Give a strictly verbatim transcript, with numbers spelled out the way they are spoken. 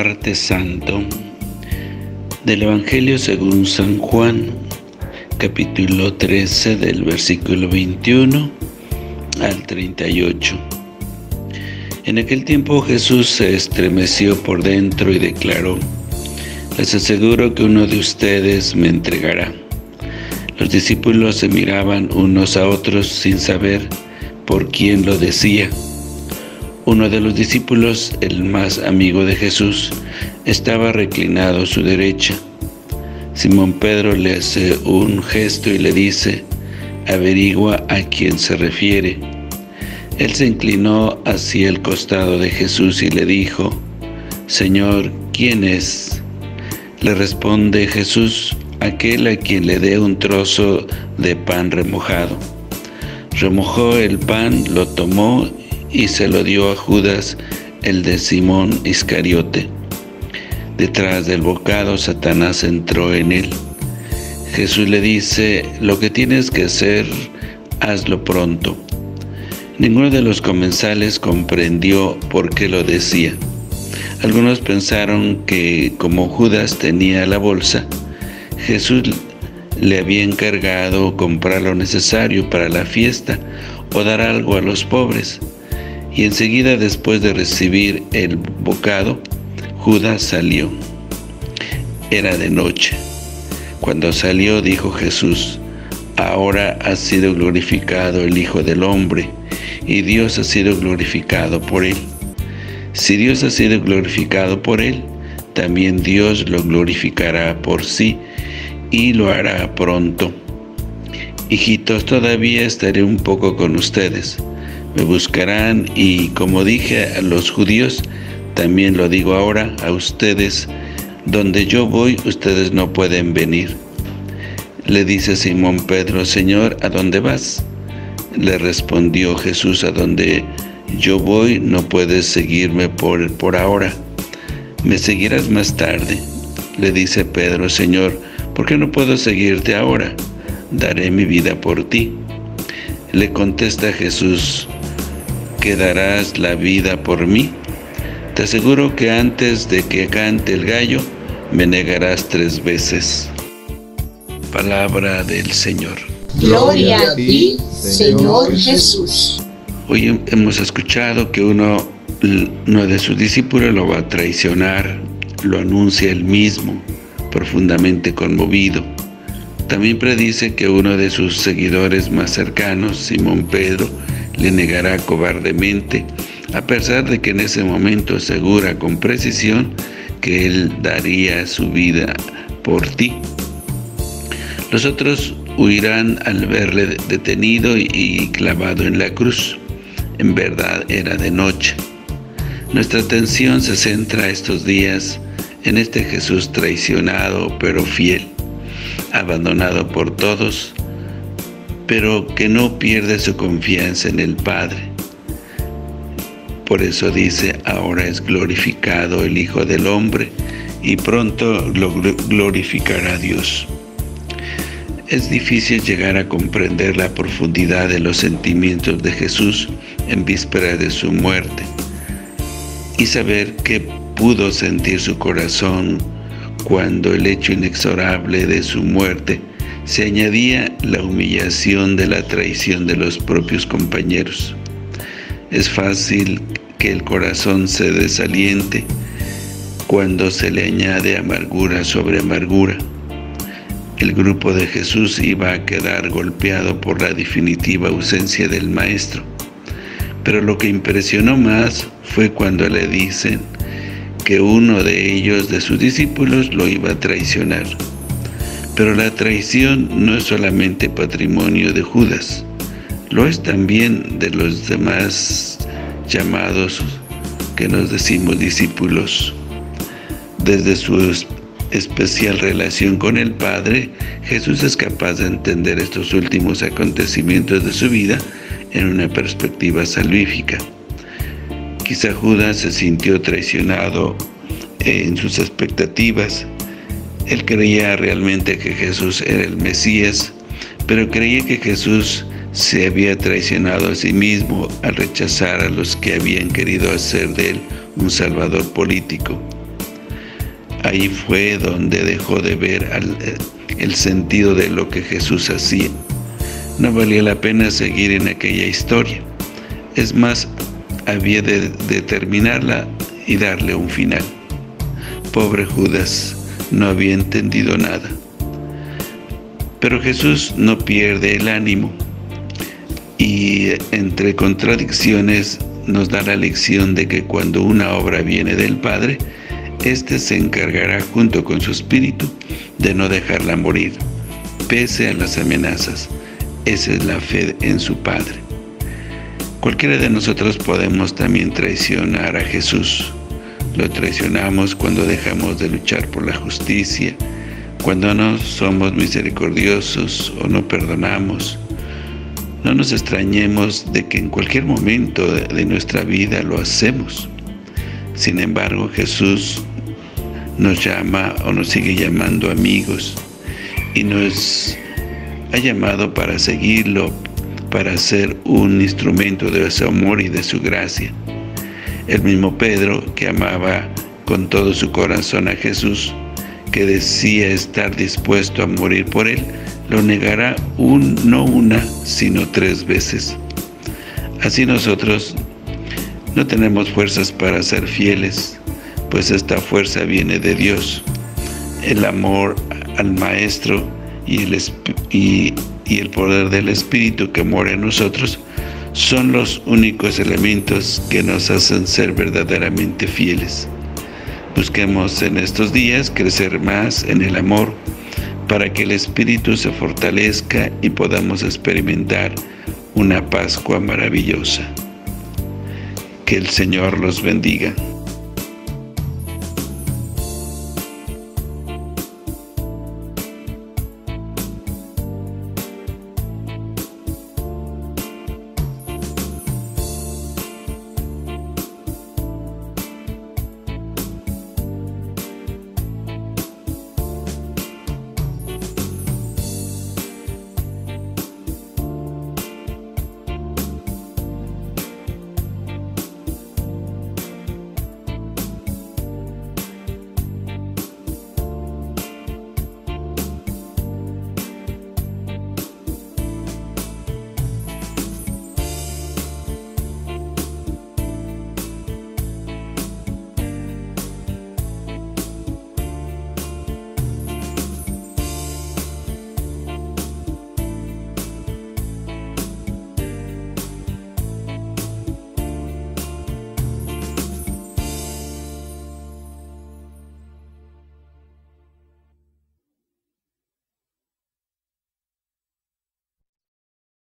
Martes Santo del Evangelio según San Juan, capítulo trece, del versículo veintiuno al treinta y ocho. En aquel tiempo Jesús se estremeció por dentro y declaró: «Les aseguro que uno de ustedes me entregará». Los discípulos se miraban unos a otros sin saber por quién lo decía. Uno de los discípulos, el más amigo de Jesús, estaba reclinado a su derecha. Simón Pedro le hace un gesto y le dice: «Averigua a quién se refiere». Él se inclinó hacia el costado de Jesús y le dijo: «Señor, ¿quién es?». Le responde Jesús: «Aquel a quien le dé un trozo de pan remojado». Remojó el pan, lo tomó y y se lo dio a Judas, el de Simón Iscariote. Detrás del bocado, Satanás entró en él. Jesús le dice: «Lo que tienes que hacer, hazlo pronto». Ninguno de los comensales comprendió por qué lo decía. Algunos pensaron que, como Judas tenía la bolsa, Jesús le había encargado comprar lo necesario para la fiesta o dar algo a los pobres. Y enseguida, después de recibir el bocado, Judas salió. Era de noche. Cuando salió, dijo Jesús: «Ahora ha sido glorificado el Hijo del Hombre, y Dios ha sido glorificado por él. Si Dios ha sido glorificado por él, también Dios lo glorificará por sí, y lo hará pronto. Hijitos, todavía estaré un poco con ustedes. Me buscarán, y como dije a los judíos, también lo digo ahora a ustedes: donde yo voy, ustedes no pueden venir». Le dice Simón Pedro: «Señor, ¿a dónde vas?». Le respondió Jesús: «A donde yo voy no puedes seguirme por, por ahora, me seguirás más tarde». Le dice Pedro: «Señor, ¿por qué no puedo seguirte ahora? Daré mi vida por ti». Le contesta Jesús: «¿Que darás la vida por mí? Te aseguro que antes de que cante el gallo, me negarás tres veces». Palabra del Señor. Gloria a ti, Señor Jesús. Hoy hemos escuchado que uno, uno de sus discípulos lo va a traicionar. Lo anuncia él mismo, profundamente conmovido. También predice que uno de sus seguidores más cercanos, Simón Pedro, le negará cobardemente, a pesar de que en ese momento asegura con precisión que él daría su vida por ti. Los otros huirán al verle detenido y clavado en la cruz. En verdad era de noche. Nuestra atención se centra estos días en este Jesús traicionado pero fiel, abandonado por todos, pero que no pierde su confianza en el Padre. Por eso dice: «Ahora es glorificado el Hijo del Hombre, y pronto lo glorificará Dios». Es difícil llegar a comprender la profundidad de los sentimientos de Jesús en víspera de su muerte, y saber qué pudo sentir su corazón cuando el hecho inexorable de su muerte se añadía la humillación de la traición de los propios compañeros. Es fácil que el corazón se desaliente cuando se le añade amargura sobre amargura. El grupo de Jesús iba a quedar golpeado por la definitiva ausencia del Maestro. Pero lo que impresionó más fue cuando le dicen que uno de ellos, de sus discípulos, lo iba a traicionar. Pero la traición no es solamente patrimonio de Judas, lo es también de los demás llamados que nos decimos discípulos. Desde su especial relación con el Padre, Jesús es capaz de entender estos últimos acontecimientos de su vida en una perspectiva salvífica. Quizá Judas se sintió traicionado en sus expectativas. Él creía realmente que Jesús era el Mesías, pero creía que Jesús se había traicionado a sí mismo al rechazar a los que habían querido hacer de él un salvador político. Ahí fue donde dejó de ver al, el sentido de lo que Jesús hacía. No valía la pena seguir en aquella historia. Es más, había de, de terminarla y darle un final. Pobre Judas, no había entendido nada. Pero Jesús no pierde el ánimo y entre contradicciones nos da la lección de que cuando una obra viene del Padre, éste se encargará junto con su Espíritu de no dejarla morir, pese a las amenazas. Esa es la fe en su Padre. Cualquiera de nosotros podemos también traicionar a Jesús. Lo traicionamos cuando dejamos de luchar por la justicia, cuando no somos misericordiosos o no perdonamos. No nos extrañemos de que en cualquier momento de nuestra vida lo hacemos. Sin embargo, Jesús nos llama o nos sigue llamando amigos y nos ha llamado para seguirlo, para ser un instrumento de su amor y de su gracia. El mismo Pedro, que amaba con todo su corazón a Jesús, que decía estar dispuesto a morir por él, lo negará un, no una, sino tres veces. Así nosotros no tenemos fuerzas para ser fieles, pues esta fuerza viene de Dios. El amor al Maestro Y el, y, y el poder del Espíritu que mora en nosotros son los únicos elementos que nos hacen ser verdaderamente fieles. Busquemos en estos días crecer más en el amor para que el Espíritu se fortalezca y podamos experimentar una Pascua maravillosa. Que el Señor los bendiga.